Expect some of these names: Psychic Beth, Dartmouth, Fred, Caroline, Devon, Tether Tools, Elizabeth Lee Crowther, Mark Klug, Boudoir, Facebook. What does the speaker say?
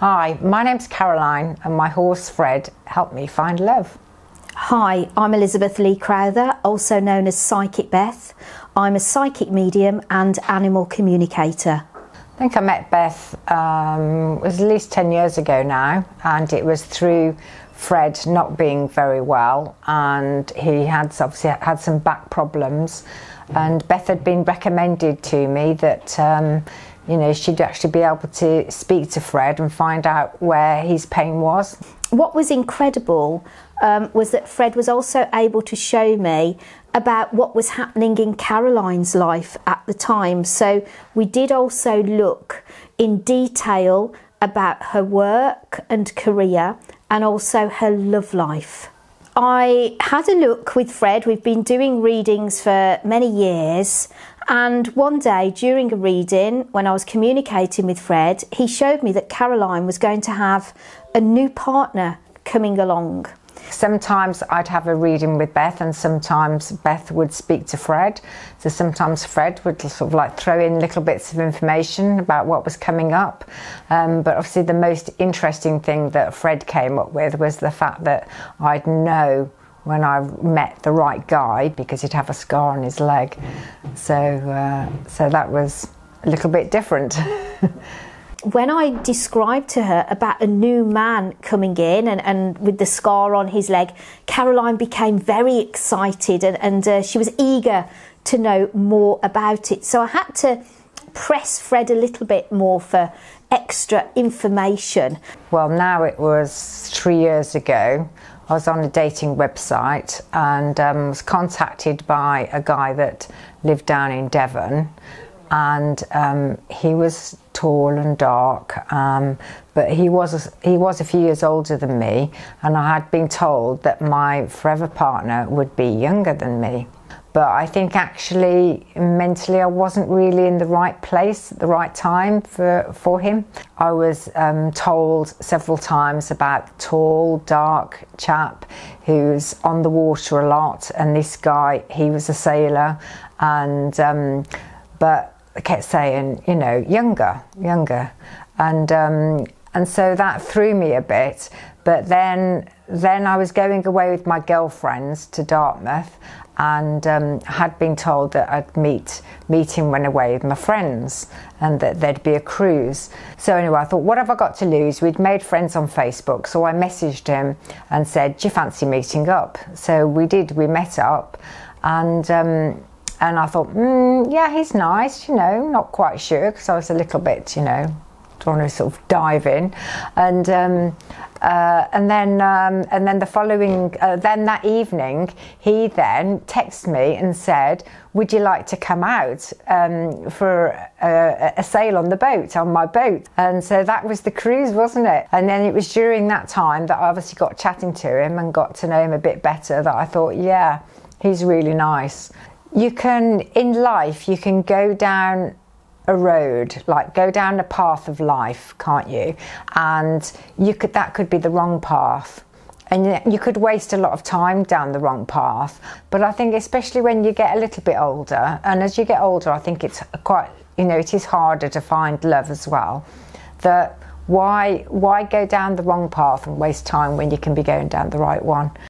Hi, my name's Caroline and my horse Fred helped me find love. Hi, I'm Elizabeth Lee Crowther, also known as Psychic Beth. I'm a psychic medium and animal communicator. I think I met Beth, it was at least 10 years ago now, and it was through Fred not being very well, and he had obviously had some back problems, and Beth had been recommended to me that you know, she'd actually be able to speak to Fred and find out where his pain was. What was incredible was that Fred was also able to show me about what was happening in Caroline's life at the time. So we did also look in detail about her work and career and also her love life. I had a look with Fred. We've been doing readings for many years, and one day during a reading when I was communicating with Fred, he showed me that Caroline was going to have a new partner coming along. Sometimes I'd have a reading with Beth, and sometimes Beth would speak to Fred. So sometimes Fred would sort of like throw in little bits of information about what was coming up. But obviously the most interesting thing that Fred came up with was the fact that I'd know when I met the right guy because he'd have a scar on his leg. So, so that was a little bit different. When I described to her about a new man coming in and with the scar on his leg, Caroline became very excited and she was eager to know more about it. So I had to press Fred a little bit more for extra information. Well, now it was 3 years ago. I was on a dating website and was contacted by a guy that lived down in Devon. And he was tall and dark, but he was a few years older than me, and I had been told that my forever partner would be younger than me. But I think actually mentally I wasn't really in the right place at the right time for him. I was told several times about tall, dark chap who's on the water a lot, and this guy, he was a sailor, and but I kept saying, you know, younger, and so that threw me a bit. But then I was going away with my girlfriends to Dartmouth, and had been told that I'd meet him when away with my friends, and that there'd be a cruise. So anyway, I thought, what have I got to lose? We'd made friends on Facebook, so I messaged him and said, do you fancy meeting up? So we did. We met up, and I thought, yeah, he's nice, you know, not quite sure, because I was a little bit, you know, don't want to sort of dive in. And then the following, then that evening, he then texted me and said, would you like to come out for a sail on the boat, on my boat? And so that was the cruise, wasn't it? And then it was during that time that I obviously got chatting to him and got to know him a bit better that I thought, yeah, he's really nice. You can, in life, you can go down a road, like go down the path of life, can't you? And you could, that could be the wrong path. And you could waste a lot of time down the wrong path. But I think especially when you get a little bit older, and as you get older, I think it's quite, you know, it is harder to find love as well. That why go down the wrong path and waste time when you can be going down the right one?